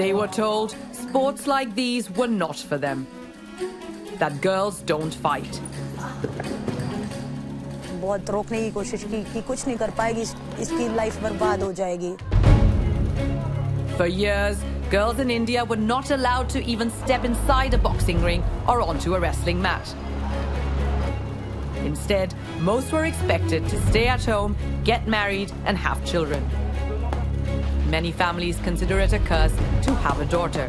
They were told sports like these were not for them, that girls don't fight. बहुत रोकने की कोशिश की कि कुछ नहीं कर पाएगी, इसकी लाइफ बर्बाद हो जाएगी. For years, girls in India were not allowed to even step inside a boxing ring or onto a wrestling mat. Instead, most were expected to stay at home, get married and have children. Many families consider it a curse to have a daughter.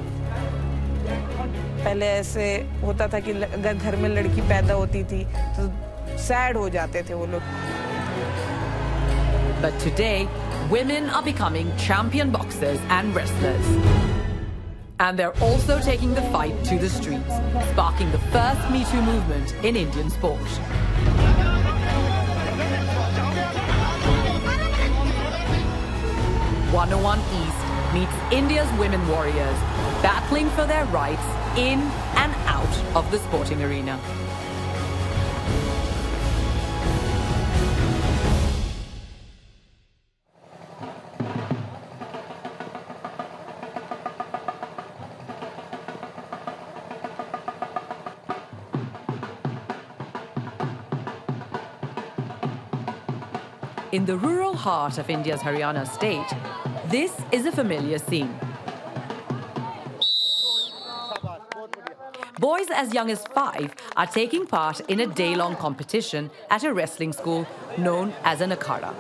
पहले ऐसे होता था कि अगर घर में लड़की पैदा होती थी तो sad हो जाते थे वो लोग. But today, women are becoming champion boxers and wrestlers. And they're also taking the fight to the streets, sparking the first MeToo movement in Indian sport. "101 East" meets India's women warriors, battling for their rights in and out of the sporting arena. In the rural heart of India's Haryana state, this is a familiar scene. Boys as young as 5 are taking part in a day-long competition at a wrestling school known as an Akhara.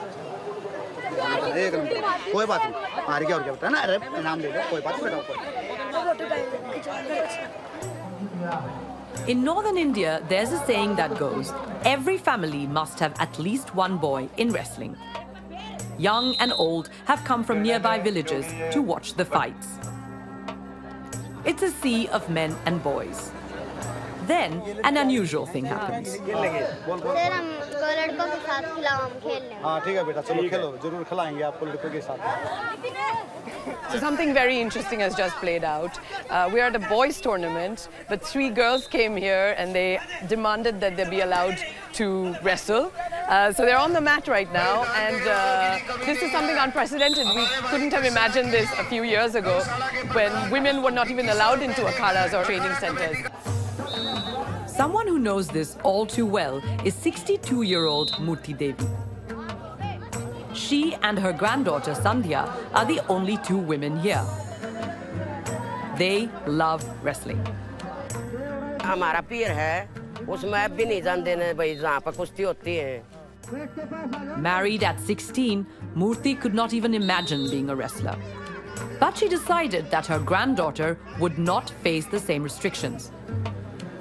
In northern India, there's a saying that goes, every family must have at least one boy in wrestling. Young and old have come from nearby villages to watch the fights. It's a sea of men and boys. Then, an unusual thing happens. So something very interesting has just played out. We are at a boys' tournament, but 3 girls came here and they demanded that they be allowed to wrestle. So they're on the mat right now, and this is something unprecedented. We couldn't have imagined this a few years ago, when women were not even allowed into akharas or training centers. Someone who knows this all too well is 62-year-old Murti Devi. She and her granddaughter Sandhya are the only 2 women here. They love wrestling. हमारा पीर है, उसमें भी नहीं जान देने भाई जहाँ पर कुश्ती होती है. Married at 16, Murti could not even imagine being a wrestler. But she decided that her granddaughter would not face the same restrictions.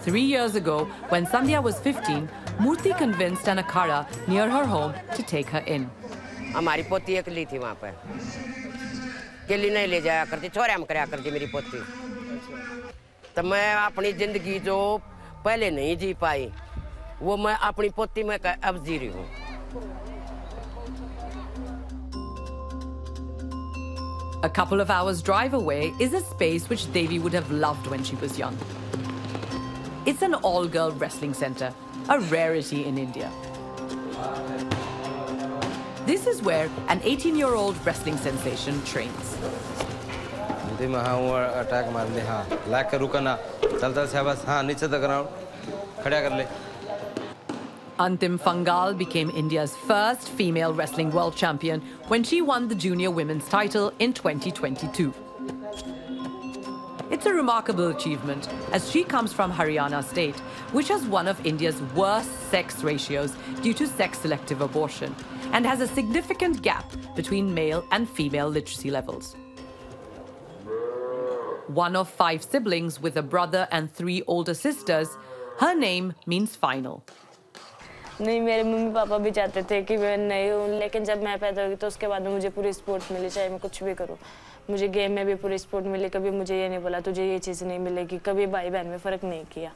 3 years ago, when Sandhya was 15, Murti convinced an akhara near her home to take her in. हमारी पोती एक ली थी वहाँ पर के लिए नहीं ले जाया करती छोरे हम कराया करती मेरी पोती तब मैं अपनी जिंदगी जो पहले नहीं जी पाई वो मैं अपनी पोती में अब जी रही हूँ. A couple of hours drive away is a space which Devi would have loved when she was young. It's an all-girl wrestling center, a rarity in India. This is where an 18-year-old wrestling sensation trains. Antim Panghal became India's first female wrestling world champion when she won the junior women's title in 2022. It's a remarkable achievement, as she comes from Haryana state, which has one of India's worst sex ratios due to sex-selective abortion, and has a significant gap between male and female literacy levels. One of 5 siblings with a brother and 3 older sisters, her name means final. नहीं मेरे mummy papa भी चाहते थे कि मैं नहीं हूँ, लेकिन जब मैं पैदा हुई तो उसके बाद में मुझे पूरी स्पोर्ट मिली, चाहे मैं कुछ भी करूँ. मुझे गेम में भी पूरी स्पोर्ट मिली, कभी मुझे ये नहीं बोला तुझे ये चीज़ नहीं मिलेगी, कभी भाई बहन में फर्क नहीं किया.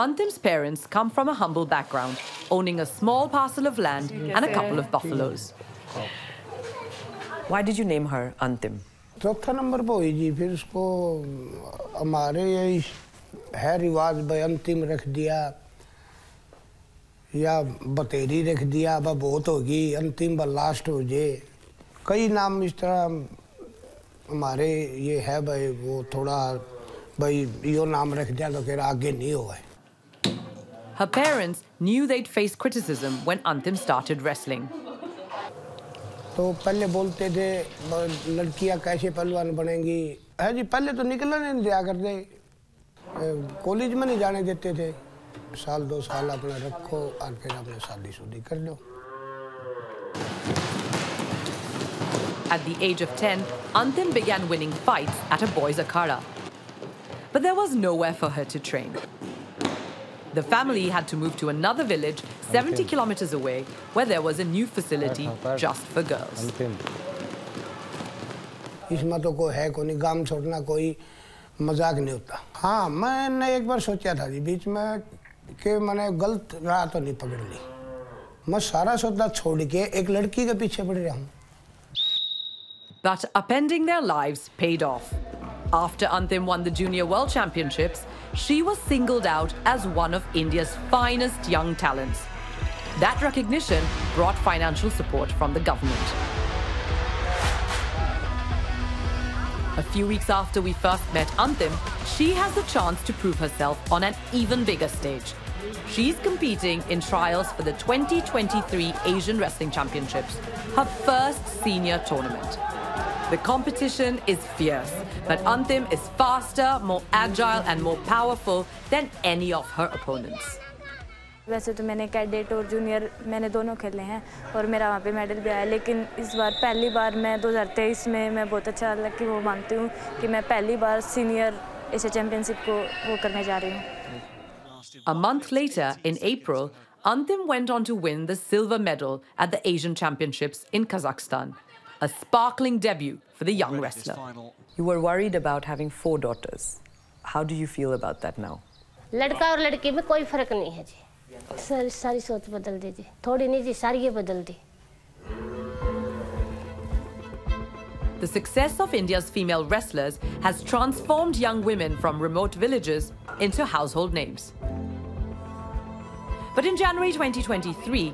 Antim's parents come from a humble background, owning a small parcel of land and a couple of buffaloes. Why did you name her Antim? चौथा नंबर पे हुई जी, फिर उसको हमारे यही है रिवाज भाई अंतिम रख दिया या बतेरी रख दिया, अब बहुत होगी अंतिम व लास्ट हो जाए. कई नाम इस तरह हमारे ये है भाई वो थोड़ा भाई यो नाम रख दिया तो फिर आगे नहीं होगा. Her parents knew they'd face criticism when Antim started wrestling. तो पहले बोलते थे लड़कियां कैसे पहलवान बनेंगी. है जी पहले तो निकलना नहीं दिया करते, कॉलेज में नहीं जाने देते थे. साल दो साल अपना रखो और फिर अपने शादी शुदी कर लो. At the age of 10, Antim began winning fights at a boys' Akhara. But there was nowhere for her to train. The family had to move to another village 70 kilometers away where there was a new facility just for girls. इसमें तो कोई है कोई गांव छोड़ना कोई मजाक नहीं होता. हाँ मैंने एक बार सोचा था जी बीच में कि मैंने गलत राह तो नहीं पकड़ ली. मैं सारा सौदा छोड़ के एक लड़की के पीछे पड़ रहा हूँ. But upending their lives paid off. After Antim won the Junior World Championships, she was singled out as one of India's finest young talents. That recognition brought financial support from the government. A few weeks after we first met Antim, she has the chance to prove herself on an even bigger stage. She's competing in trials for the 2023 Asian Wrestling Championships, her first senior tournament. The competition is fierce, but Antim is faster, more agile and more powerful than any of her opponents. वैसे तो मैंने cadet और junior मैंने दोनों खेले हैं और मेरा वहाँ पे मेडल भी आया, लेकिन इस बार पहली बार मैं 2023 में मैं बहुत अच्छा लकी वो मानती हूँ कि मैं पहली बार सीनियर एशिया चैंपियनशिप को वो करने जा रही हूँ. A month later, in April, Antim went on to win the silver medal at the Asian Championships in Kazakhstan. A sparkling debut for the young wrestler. You were worried about having four daughters. How do you feel about that now? लड़का और लड़की में कोई फर्क नहीं है जी. सारी सोच बदल दी जी. थोड़ी नहीं जी, सारी ये बदल दी. The success of India's female wrestlers has transformed young women from remote villages into household names. But in January 2023,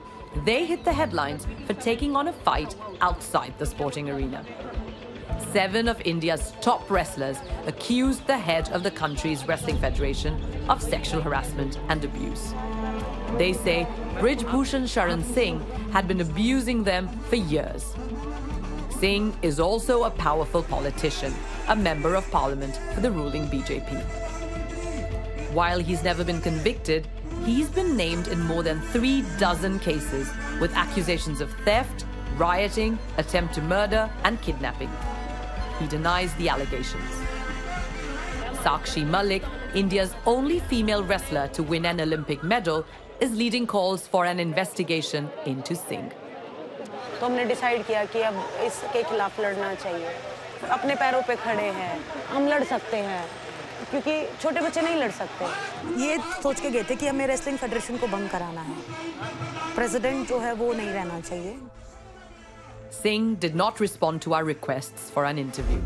they hit the headlines for taking on a fight outside the sporting arena. Seven of India's top wrestlers accused the head of the country's wrestling federation of sexual harassment and abuse. They say Brij Bhushan Sharan Singh had been abusing them for years. Singh is also a powerful politician, a member of parliament for the ruling BJP. While he's never been convicted, he's been named in more than 3 dozen cases with accusations of theft, rioting, attempt to murder and kidnapping. He denies the allegations. Sakshi Malik, India's only female wrestler to win an Olympic medal, is leading calls for an investigation into Singh. तो हमने decide किया कि अब इसके खिलाफ लड़ना चाहिए. अपने पैरों पे खड़े हैं, हम लड़ सकते हैं. क्योंकि छोटे बच्चे नहीं लड़ सकते. ये सोच के गए थे कि हमें रेसलिंग फेडरेशन को भंग कराना है, प्रेसिडेंट जो है वो नहीं रहना चाहिए. Singh did not respond to our requests for an interview.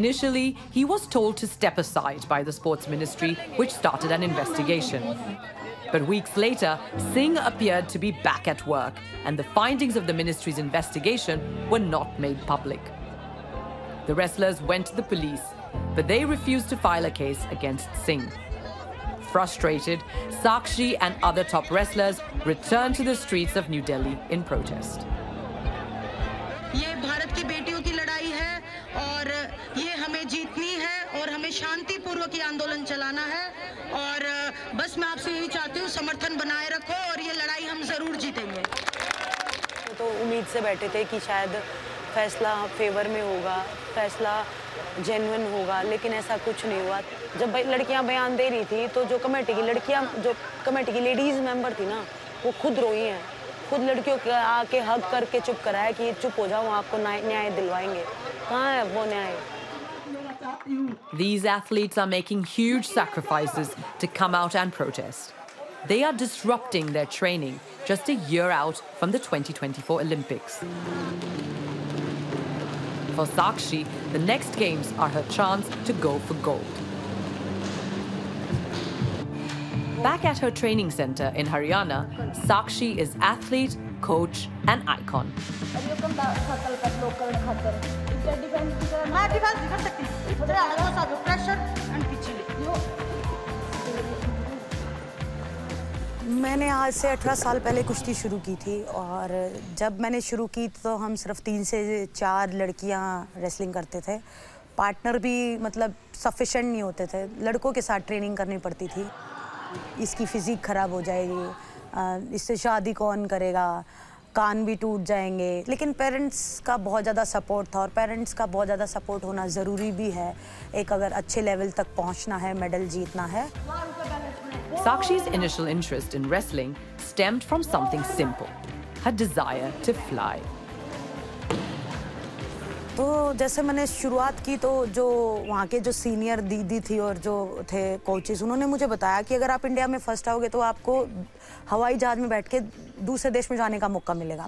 Initially, he was told to step aside by the sports ministry, which started an investigation. But weeks later, Singh appeared to be back at work, and the findings of the ministry's investigation were not made public. The wrestlers went to the police, but they refused to file a case against Singh. Frustrated, Sakshi and other top wrestlers returned to the streets of New Delhi in protest. ये भारत की बेटियों की लड़ाई है और ये हमें जीतनी है और हमें शांतिपूर्वक ये आंदोलन चलाना है और बस मैं आपसे यही चाहती हूँ समर्थन बनाए रखो और ये लड़ाई हम जरूर जीतेंगे. तो उम्मीद से बैठे थे कि शायद फैसला फेवर में होगा, फैसला जेन्युइन होगा, लेकिन ऐसा कुछ नहीं हुआ. जब लड़कियां बयान दे रही थी तो जो कमेटी की लेडीज मेंबर थी ना, वो खुद रोई हैं. खुद लड़कियों को आके हग करके चुप कराया कि चुप हो जाओ, आपको न्याय दिलवाएंगे. कहाँ है वो न्याय? These athletes are making huge sacrifices to come out and protest. They are disrupting their training just a year out from the 2024 Olympics. For Sakshi, the next games are her chance to go for gold. Back at her training center in Haryana, Sakshi is athlete, coach, and icon. मैंने आज से 18 साल पहले कुश्ती शुरू की थी और जब मैंने शुरू की तो हम सिर्फ 3 से 4 लड़कियां रेसलिंग करते थे पार्टनर भी मतलब सफिशिएंट नहीं होते थे लड़कों के साथ ट्रेनिंग करनी पड़ती थी इसकी फिजिक खराब हो जाएगी इससे शादी कौन करेगा कान भी टूट जाएंगे लेकिन पेरेंट्स का बहुत ज़्यादा सपोर्ट था और पेरेंट्स का बहुत ज़्यादा सपोर्ट होना ज़रूरी भी है एक अगर अच्छे लेवल तक पहुंचना है मेडल जीतना है Sakshi's initial interest in wrestling stemmed from something simple, her desire to fly. तो जैसे मैंने शुरुआत की तो जो वहाँ के जो सीनियर दीदी थी और जो थे कोचेस उन्होंने मुझे बताया कि अगर आप इंडिया में फर्स्ट आओगे तो आपको हवाई जहाज में बैठ के दूसरे देश में जाने का मौका मिलेगा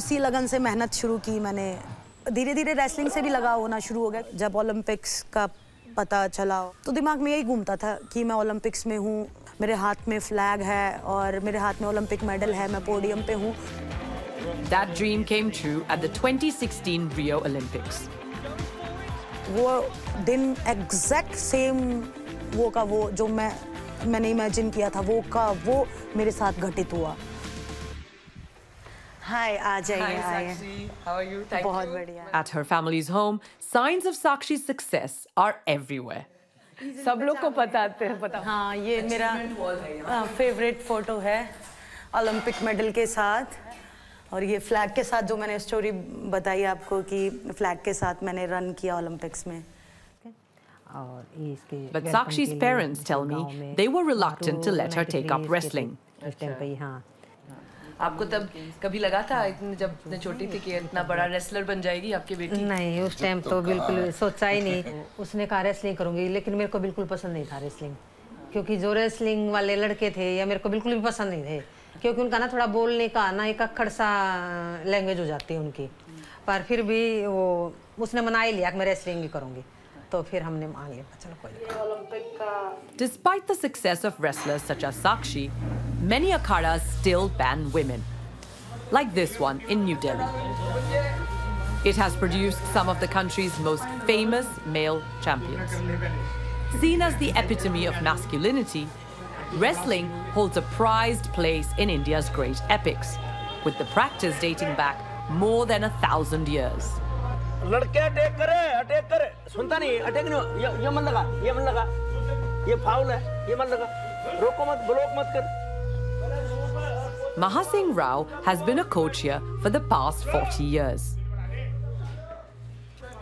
उसी लगन से मेहनत शुरू की मैंने धीरे धीरे रेसलिंग से भी लगाव होना शुरू हो गया जब ओलंपिक्स का पता चला तो दिमाग में यही घूमता था कि मैं ओलंपिक्स में हूँ मेरे हाथ में फ्लैग है और मेरे हाथ में ओलंपिक मेडल है मैं पोडियम पे हूँ That dream came true at the 2016 Rio Olympics. वो दिन exact same वो का वो जो मैंने imagine किया था वो का वो मेरे साथ घटित हुआ. Hi, आ जाइए. Hi Sakshi, how are you? Thank you. बहुत बढ़िया. At her family's home, signs of Sakshi's success are everywhere. सब लोग को पता. हाँ ये मेरा favorite photo है Olympic medal के साथ. और ये फ्लैग के साथ जो मैंने स्टोरी बताई आपको कि फ्लैग के साथ मैंने रन किया ओलंपिक्स में But Sakshi's parents tell me they were reluctant to let her take up wrestling. आपको तब कभी लगा था जब छोटी थी कि इतना बड़ा रेसलर बन जाएगी आपकी बेटी? नहीं उस टाइम तो बिल्कुल सोचा ही नहीं उसने कहा रेसलिंग करूंगी लेकिन मेरे को बिल्कुल पसंद नहीं था रेसलिंग क्योंकि जो रेसलिंग वाले लड़के थे या मेरे को बिल्कुल भी पसंद नहीं थे क्योंकि उनका ना थोड़ा बोलने का ना एक अक्खड़ सा लैंग्वेज हो जाती है उनकी पर फिर भी वो उसने मना ही लिया कि मैं रेसलिंग ही करूंगी तो फिर हमने मान लिया चलो कोई नहीं Despite the success of wrestlers such as Sakshi, many Akharas still ban women, like this one in New Delhi. It has produced some of the country's most famous male champions. Seen as the epitome of masculinity, Wrestling holds a prized place in India's great epics, with the practice dating back more than 1,000 years. लड़के attack करे, सुनता नहीं, attack नहीं, ये मन लगा, ये foul है, ये मन लगा, रोको मत, ब्लॉक मत कर. Maha Singh Rao has been a coach here for the past 40 years.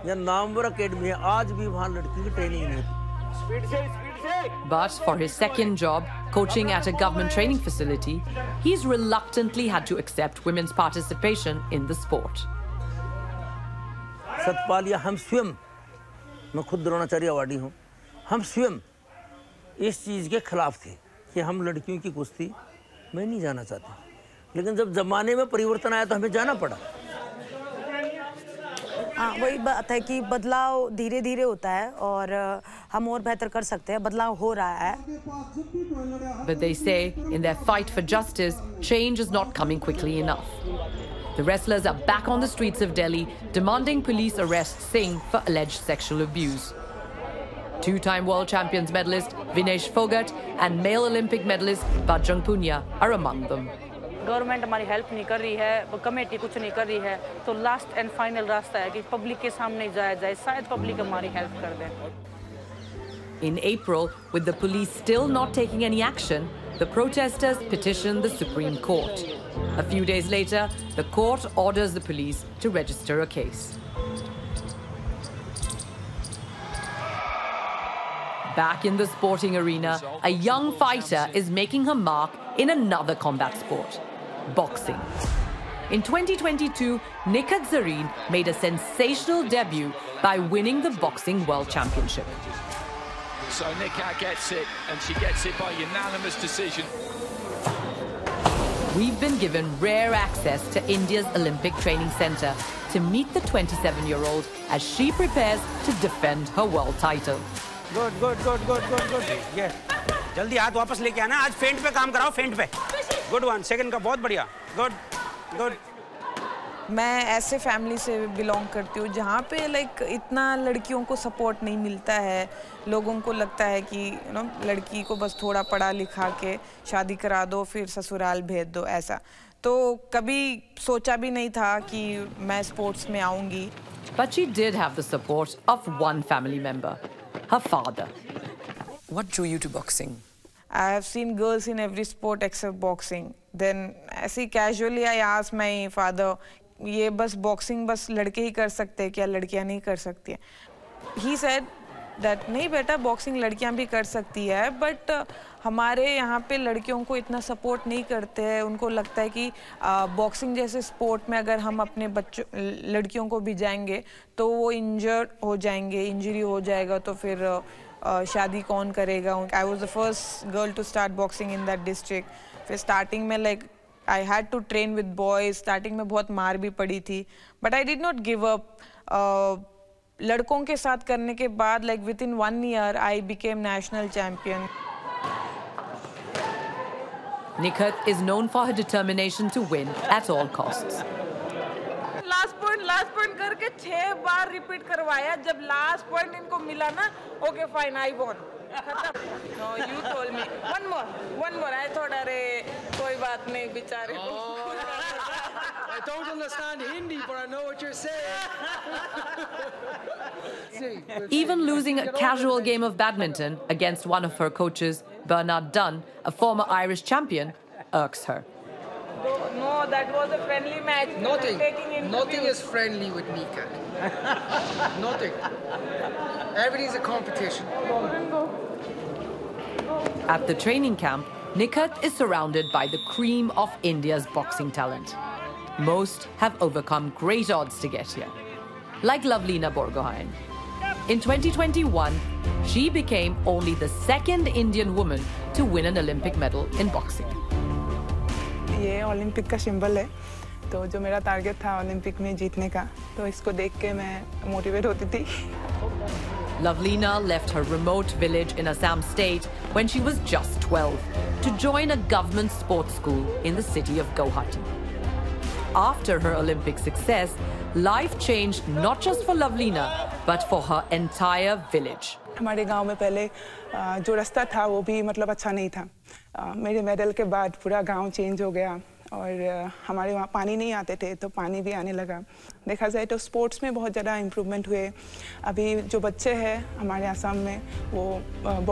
ये नामवर अकेडमी है, आज भी वहाँ लड़की की ट्रेनिंग है. Speed से But for his second job, coaching at a government training facility, he's reluctantly had to accept women's participation in the sport. सतपालिया हम स्वयं मैं खुद द्रोणाचार्य अवार्डी हूँ हम स्वयं इस चीज़ के खिलाफ थे कि हम लड़कियों की कुश्ती में नहीं जाना चाहते लेकिन जब जमाने में परिवर्तन आया तो हमें जाना पड़ा हाँ वही बात है कि बदलाव धीरे धीरे होता है और हम और बेहतर कर सकते हैं बदलाव हो रहा है But they say in their fight for justice, change is not coming quickly enough. The wrestlers are back on the streets of Delhi, demanding police arrest Singh for alleged sexual abuse. Two-time world champions medalist Vinesh Phogat and male Olympic medalist Bajrang Punia are among them. Government हमारी help नहीं कर रही है committee कुछ नहीं कर रही है तो लास्ट एंड फाइनल रास्ता है कि पब्लिक के सामने जाया जाए शायद पब्लिक हमारी हेल्प कर दे In April, with the police still not taking any action, the protesters petitioned the Supreme Court. A few days later, the court orders the police to register a case. Back in the sporting arena, a young fighter is making her mark in another combat sport, boxing. In 2022, Nikhat Zareen made a sensational debut by winning the Boxing World Championship. So Nikhat gets it, and she gets it by unanimous decision. We've been given rare access to India's Olympic Training Center to meet the 27-year-old as she prepares to defend her world title. Good, good, good, good, good, good. Yes. जल्दी हाथ वापस लेके आना, आज फेंट पे काम कराओ, फेंट पे। गुड वन, सेकंड का बहुत बढ़िया, गुड गुड। मैं ऐसे फैमिली से बिलोंग करती हूँ जहाँ पे लाइक इतना लड़कियों को सपोर्ट नहीं मिलता है। लोगों को लगता है कि यू नो लड़की को बस थोड़ा पढ़ा लिखा के शादी करा दो, फिर ससुराल भेज दो, ऐसा। तो कभी सोचा भी नहीं था कि मैं स्पोर्ट्स में आऊँगी। But she did have the support of one family member, her father. What drew you to boxing? I have seen girls in every sport except boxing. Then, as casually, I asked my father, "ये बस boxing बस लड़के ही कर सकते हैं क्या? लड़कियाँ नहीं कर सकती हैं?" He said that नहीं बेटा, boxing लड़कियाँ भी कर सकती है, but हमारे यहाँ पे लड़कियों को इतना सपोर्ट नहीं करते हैं। उनको लगता है कि बॉक्सिंग जैसे स्पोर्ट में अगर हम अपने बच्चों लड़कियों को भिजाएंगे तो वो इंजर्ड हो जाएंगे, इंजरी हो जाएगा, तो फिर शादी कौन करेगा। I was the first girl to start boxing in that district. फिर स्टार्टिंग में like I had to train with boys, starting में बहुत मार भी पड़ी थी, but I did not give up. लड़कों के साथ करने के बाद like with in 1 year I became national champion. Nikhat is known for her determination to win at all costs. Last point करके 6 बार repeat करवाया। जब last point इनको मिला ना, okay fine, I won. No, you told me one more. I thought अरे कोई बात नहीं बेचारे को। I don't understand Hindi, but I know what you're saying. Even losing a casual game of badminton against one of her coaches, Bernard Dunn, a former Irish champion, irks her. No, that was a friendly match. Nothing is friendly with Nikhat. Nothing. Everything's a competition. At the training camp, Nikhat is surrounded by the cream of India's boxing talent. Most have overcome great odds to get here, like Lovlina Borgohain. In 2021, she became only the second Indian woman to win an Olympic medal in boxing. ये Olympic का symbol है, तो जो मेरा target था Olympic में जीतने का, तो इसको देख के मैं मोटिवेट होती थी। Lovlina left her remote village in Assam state when she was just 12 to join a government sports school in the city of Guwahati. After her Olympic success, life changed not just for Lovlina but for her entire village. हमारे गांव में पहले जो रास्ता था वो भी मतलब अच्छा नहीं था। मेरे मेडल के बाद पूरा गांव चेंज हो गया और हमारे वहाँ पानी नहीं आते थे तो पानी भी आने लगा। देखा जाए तो स्पोर्ट्स में बहुत ज़्यादा इम्प्रूवमेंट हुए। अभी जो बच्चे हैं हमारे आसाम में वो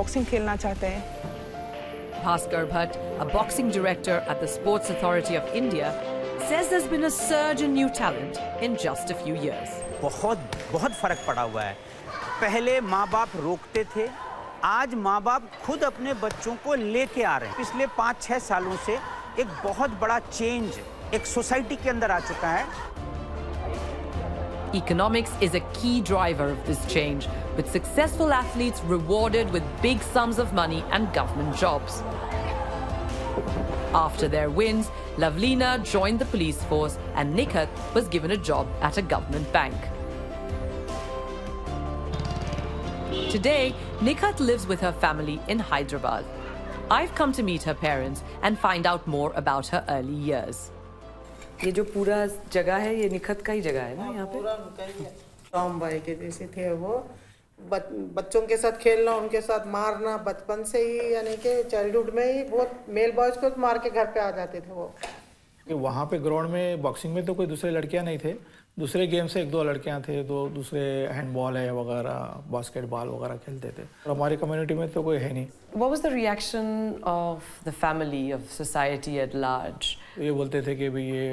बॉक्सिंग खेलना चाहते हैं। Bhaskar Bhatt, a boxing director at the Sports Authority of India, says there's been a surge in new talent in just a few years. बहुत फर्क पड़ा हुआ है। पहले माँ बाप रोकते थे, आज माँ बाप खुद अपने बच्चों को लेके आ रहे हैं। पिछले 5-6 सालों से एक बहुत बड़ा चेंज एक सोसाइटी के अंदर आ चुका है। Economics is a key driver of this change, with successful athletes rewarded with big sums of money and government jobs. After their wins, Lovlina joined the police force and Nikhat was given a job at a government bank. Today, Nikhat lives with her family in Hyderabad. I've come to meet her parents and find out more about her early years. ये जो पूरा जगह है, ये निखत का ही जगह है ना यहाँ पे? पूरा निखत है। टॉम बॉय के जैसे थे वो, बच्चों के साथ खेलना, उनके साथ मारना, बचपन से ही यानी कि चाइल्डहुड में ही बहुत मेल बॉयज को मार के घर पे आ जाते थे वो। वहाँ पे ग्राउंड में बॉक्सिंग में तो कोई दूसरे लड़कियाँ नहीं थे, दूसरे गेम से 1-2 लड़कियाँ थे, तो दूसरे हैंडबॉल है वगैरह, बास्केटबॉल वगैरह खेलते थे। हमारी कम्युनिटी में तो कोई है नहीं। What was the reaction of the family, of society at large? ये बोलते थे कि भाई ये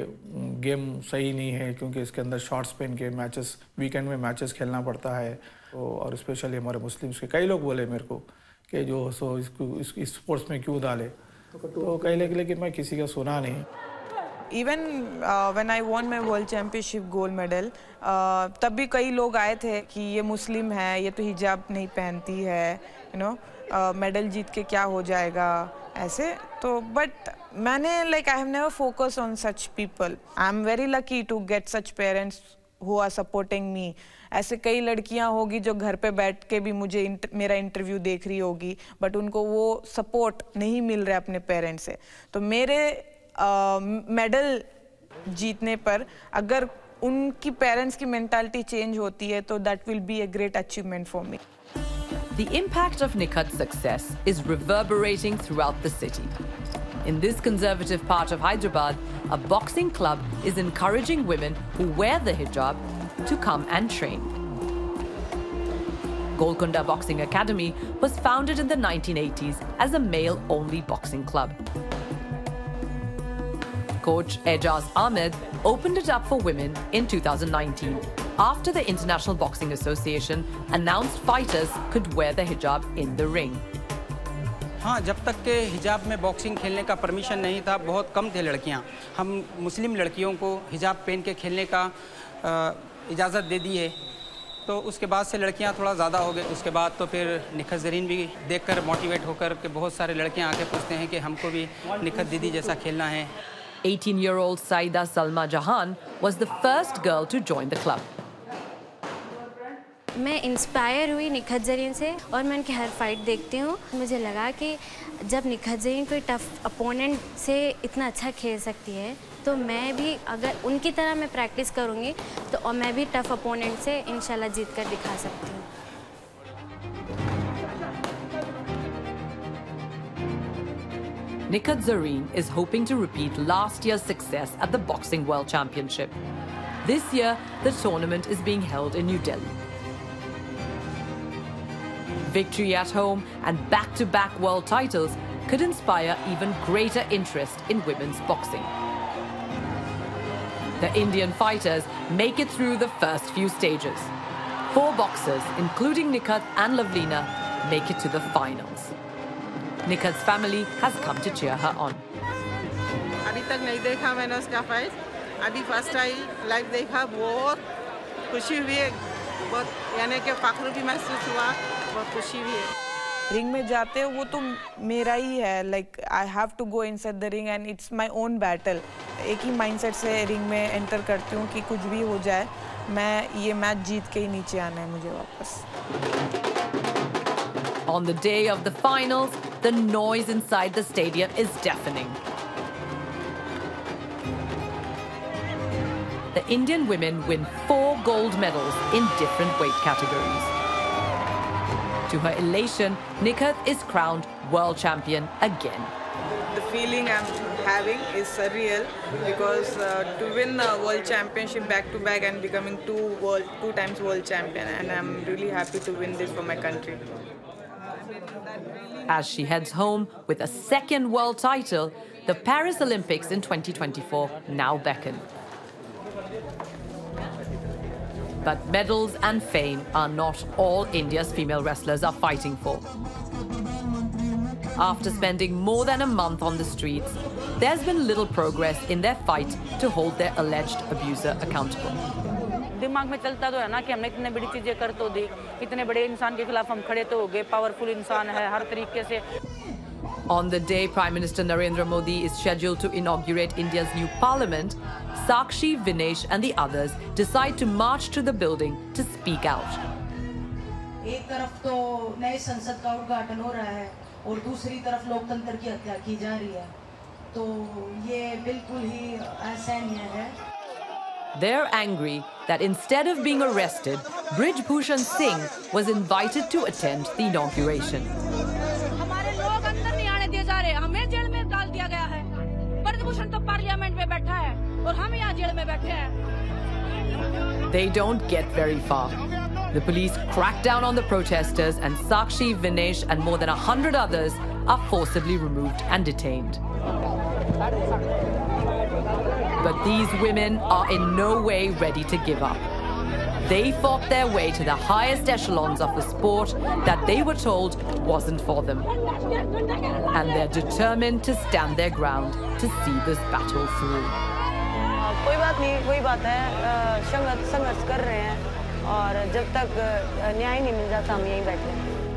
गेम सही नहीं है क्योंकि इसके अंदर शॉर्ट्स पहन के मैचेस, वीकेंड में मैचेस खेलना पड़ता है। और स्पेशली हमारे मुस्लिम्स के कई लोग बोले मेरे को कि जो सो इसको स्पोर्ट्स में क्यों डाले, तो कई लोग, लेकिन मैं किसी का सुना नहीं। Even when I won my world championship gold medal, तब भी कई लोग आए थे कि ये मुस्लिम है, ये तो हिजाब नहीं पहनती है, you know, medal जीत के क्या हो जाएगा ऐसे। तो but मैंने like I have never focused on such people. I am very lucky to get such parents who are supporting me. ऐसे कई लड़कियां होगी जो घर पे बैठ के भी मुझे मेरा इंटरव्यू देख रही होगी, but उनको वो सपोर्ट नहीं मिल रहा अपने पेरेंट्स से. तो मेरे मेडल जीतने पर अगर उनकी पेरेंट्स की मेंटालिटी चेंज होती है तो that will be a great achievement for me. The impact of Nikhat's success is reverberating throughout the city. In this conservative part of Hyderabad, a boxing club is encouraging women who wear the hijab to come and train. Golconda Boxing Academy was founded in the 1980s as a male-only boxing club. Coach Ejaz Ahmed opened it up for women in 2019 after the International Boxing Association announced fighters could wear the hijab in the ring. हाँ, जब तक के हिजाब में boxing खेलने का permission नहीं था, बहुत कम थे लड़कियां. हम मुस्लिम लड़कियों को हिजाब पहन के खेलने का इजाज़त दे दी है, तो उसके बाद से लड़कियां थोड़ा ज़्यादा हो गए. उसके बाद तो फिर निखत ज़रीन भी देखकर मोटिवेट होकर के बहुत सारे लड़कियां आके पूछते हैं कि हमको भी निखत दीदी जैसा खेलना है. 18-year-old Saida Salma Jahan was the first girl to join the club. मैं इंस्पायर हुई निखत ज़रीन से और मैं उनकी हर फाइट देखती हूँ. मुझे लगा कि जब निखत ज़रीन कोई टफ अपोनेंट से इतना अच्छा खेल सकती है तो मैं भी अगर उनकी तरह मैं प्रैक्टिस करूँगी तो और मैं भी टफ अपोनेंट से इंशाल्लाह जीत कर दिखा सकती हूँ. Nikhat Zareen is hoping to repeat last year's success at the Boxing World Championship. This year, the tournament is being held in New Delhi. Victory at home and back-to-back world titles could inspire even greater interest in women's boxing. The Indian fighters make it through the first few stages. Four boxers, including Nikhat and Lovlina, make it to the finals. Nikhat's family has come to cheer her on. अभी तक नहीं देखा मैंने उसका fight. अभी first time live देखा, बहुत खुशी हुई, बहुत यानी कि फख्र भी महसूस हुआ. रिंग में जाते हो वो तो मेरा ही है. Like I have to go inside the ring and it's my own battle. एक ही माइंडसेट से रिंग में एंटर करती हूँ कि कुछ भी हो जाए, मैं ये मैच जीत के ही नीचे आना है मुझे वापस. On the day of the finals, the noise inside the stadium is deafening. The Indian women win 4 gold medals in different weight categories. To her elation, Nikhat is crowned world champion again. The feeling I'm having is surreal because to win a world championship back-to-back and becoming two times world champion, and I'm really happy to win this for my country. As she heads home with a second world title, the Paris Olympics in 2024 now beckon. But medals and fame are not all India's female wrestlers are fighting for. After spending more than a month on the streets, there's been little progress in their fight to hold their alleged abuser accountable. दिमाग में चलता तो है ना कि हमने इतने बड़ी चीजें कर तो दी, इतने बड़े इंसान के खिलाफ हम खड़े तो हो गए. पावरफुल इंसान है हर तरीके से. On the day Prime Minister Narendra Modi is scheduled to inaugurate India's new parliament, Sakshi, Vinesh and the others decide to march to the building to speak out. एक तरफ तो नए संसद का उद्घाटन हो रहा है और दूसरी तरफ लोकतंत्र की हत्या की जा रही है, तो ये बिल्कुल ही असहनीय है. They're angry that instead of being arrested, Brij Bhushan Singh was invited to attend the inauguration. They don't get very far. The police crack down on the protesters and Sakshi, Vinesh and more than 100 others are forcibly removed and detained. But these women are in no way ready to give up. They fought their way to the highest echelons of the sport that they were told wasn't for them. And they're determined to stand their ground to see this battle through. कोई बात नहीं, वही बात है, संघर्ष कर रहे हैं और जब तक न्याय नहीं मिल जाता हम यहीं बैठे हैं.